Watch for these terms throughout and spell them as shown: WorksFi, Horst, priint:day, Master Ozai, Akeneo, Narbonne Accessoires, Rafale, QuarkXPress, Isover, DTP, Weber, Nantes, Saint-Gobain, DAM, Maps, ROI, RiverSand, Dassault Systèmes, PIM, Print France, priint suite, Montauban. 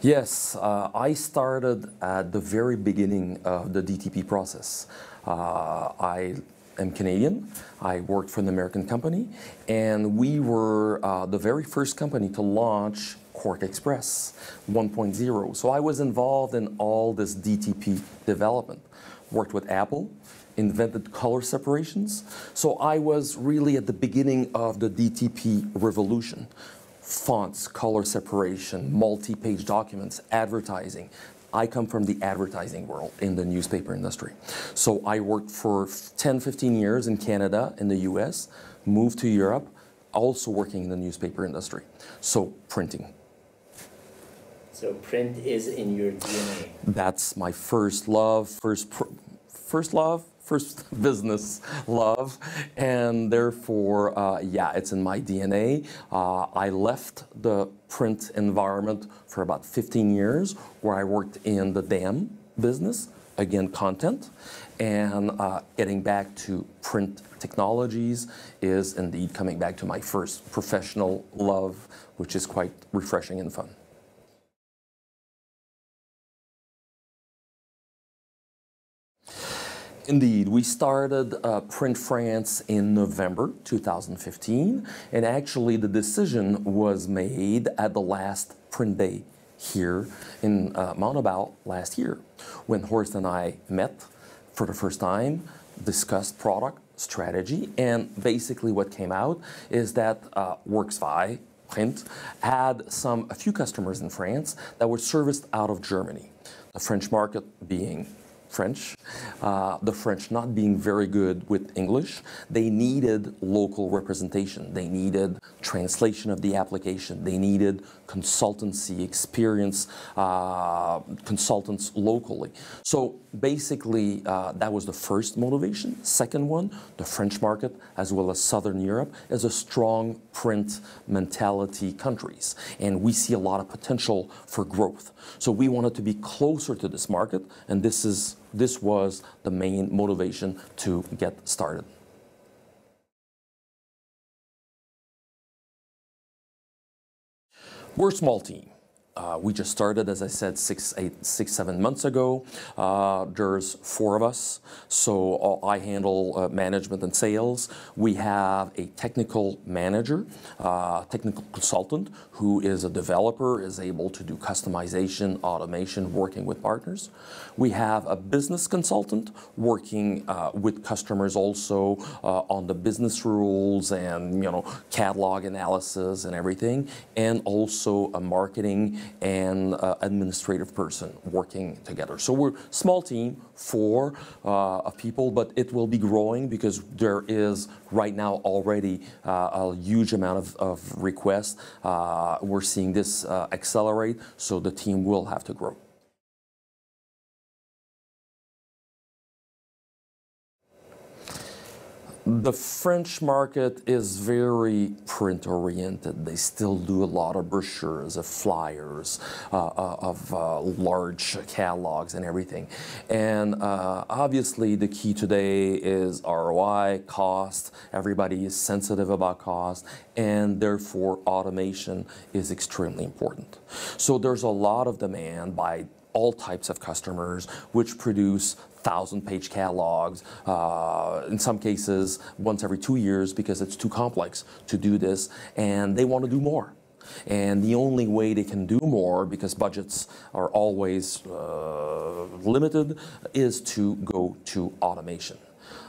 Yes, I started at the very beginning of the DTP process. I am Canadian. I worked for an American company, and we were the very first company to launch QuarkXPress 1.0. So I was involved in all this DTP development. Worked with Apple, invented color separations. So I was really at the beginning of the DTP revolution. Fonts, color separation, multi-page documents, advertising. I come from the advertising world in the newspaper industry. So I worked for 10, 15 years in Canada and the US, moved to Europe, also working in the newspaper industry. So printing. So print is in your DNA. That's my first love, first business love, and therefore, yeah, it's in my DNA. I left the print environment for about 15 years, where I worked in the DAM business, again, content, and getting back to print technologies is indeed coming back to my first professional love, which is quite refreshing and fun. Indeed, we started Print France in November 2015, and actually the decision was made at the last print day here in Montauban last year, when Horst and I met for the first time, discussed product strategy, and basically what came out is that WorksFi Print had a few customers in France that were serviced out of Germany, the French market being French, the French not being very good with English. They needed local representation. They needed translation of the application. They needed consultancy experience, consultants locally. So basically, that was the first motivation. Second one, the French market, as well as Southern Europe, is a strong print mentality countries. And we see a lot of potential for growth. So we wanted to be closer to this market, and this was the main motivation to get started. We're a small team. We just started, as I said, six, 7 months ago. There's 4 of us, so I handle management and sales. We have a technical manager, technical consultant, who is a developer, is able to do customization, automation, working with partners. We have a business consultant working with customers also on the business rules and, you know, catalog analysis and everything, and also a marketing and administrative person working together. So we're a small team, 4 of people, but it will be growing because there is right now already a huge amount of requests. We're seeing this accelerate, so the team will have to grow. The French market is very print-oriented. They still do a lot of brochures, of flyers, of large catalogs and everything. And obviously the key today is ROI, cost. Everybody is sensitive about cost, and therefore automation is extremely important. So there's a lot of demand by all types of customers, which produce 1,000-page catalogs, in some cases once every 2 years, because it's too complex to do this, and they want to do more. And the only way they can do more, because budgets are always limited, is to go to automation.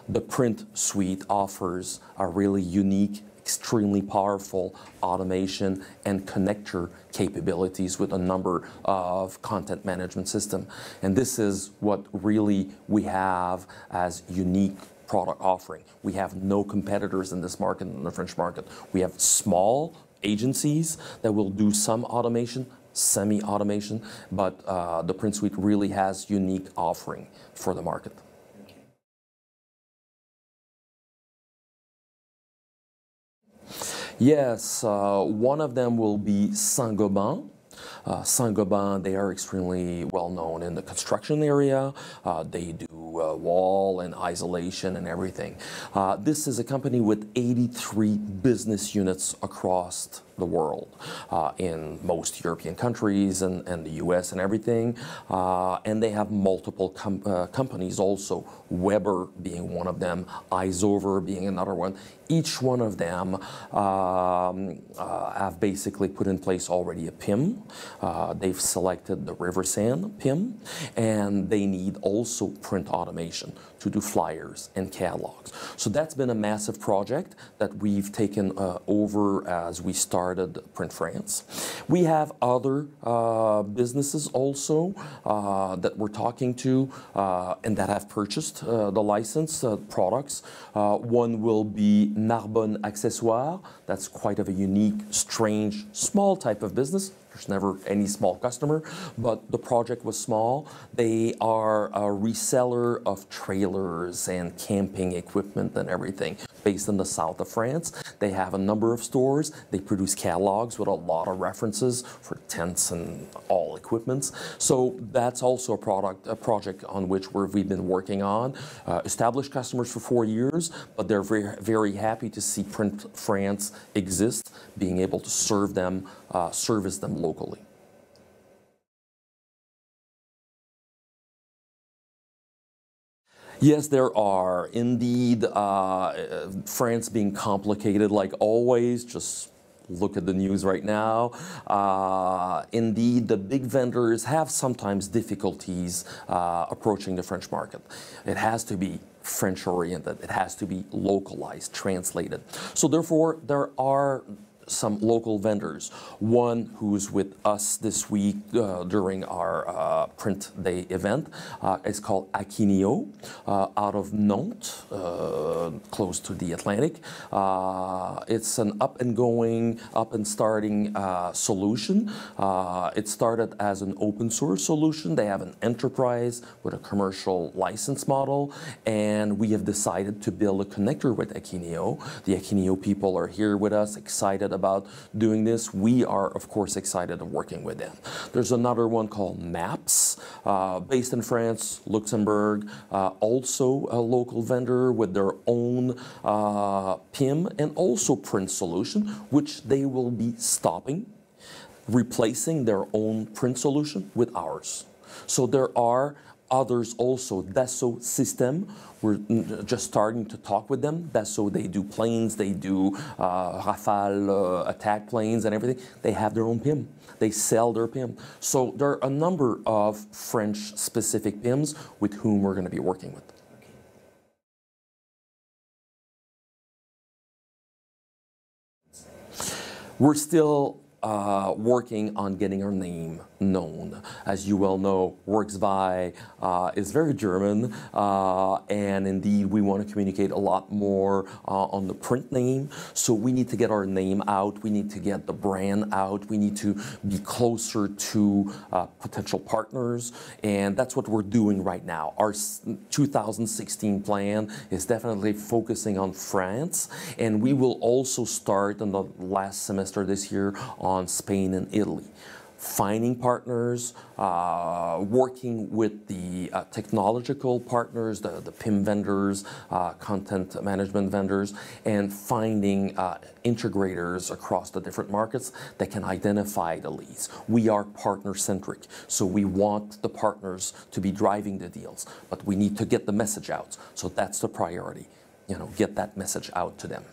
The Print Suite offers a really unique, extremely powerful automation and connector capabilities with a number of content management systems. And this is what really we have as unique product offering. We have no competitors in this market, in the French market. We have small agencies that will do some automation, semi-automation, but the Print Suite really has unique offering for the market. Yes, one of them will be Saint-Gobain. Saint-Gobain, they are extremely well known in the construction area. They do wall and isolation and everything. This is a company with 83 business units across the world, in most European countries and the US and everything. And they have multiple companies also, Weber being one of them, Isover being another one. Each one of them have basically put in place already a PIM. They've selected the RiverSand PIM, and they need also print automation to do flyers and catalogs. So that's been a massive project that we've taken over as we started Print France. We have other businesses also that we're talking to and that have purchased the license products. One will be Narbonne Accessoires. That's quite of a unique, strange, small type of business. There's never any small customer, but the project was small. They are a reseller of trailers and camping equipment and everything based in the south of France. They have a number of stores. They produce catalogs with a lot of references for tents and all equipments. So that's also a project on which we've been working on. Established customers for 4 years, but they're very, very happy to see Print France exist, being able to serve them, service them locally. Yes, there are. Indeed, France being complicated like always, just look at the news right now. Indeed, the big vendors have sometimes difficulties approaching the French market. It has to be French-oriented. It has to be localized, translated. So therefore, there are some local vendors. One who's with us this week during our print day event is called Akeneo, out of Nantes, close to the Atlantic. It's an up and starting solution. It started as an open source solution. They have an enterprise with a commercial license model, and we have decided to build a connector with Akeneo. The Akeneo people are here with us, excited about doing this. We are, of course, excited of working with them. There's another one called Maps, based in France, Luxembourg, also a local vendor with their own PIM and also print solution, which they will be stopping, replacing their own print solution with ours. So there are others also. Dassault Systèmes, we're just starting to talk with them. Dassault, they do planes, they do Rafale attack planes and everything. They have their own PIM. They sell their PIM. So there are a number of French-specific PIMs with whom we're going to be working with. We're still working on getting our name known. As you well know, WorksFi is very German, and indeed we want to communicate a lot more on the print name. So we need to get our name out, we need to get the brand out, we need to be closer to potential partners, and that's what we're doing right now. Our 2016 plan is definitely focusing on France, and we will also start in the last semester this year on Spain and Italy. Finding partners, working with the technological partners, the PIM vendors, content management vendors, and finding integrators across the different markets that can identify the leads. We are partner-centric, so we want the partners to be driving the deals, but we need to get the message out. So that's the priority, you know, get that message out to them.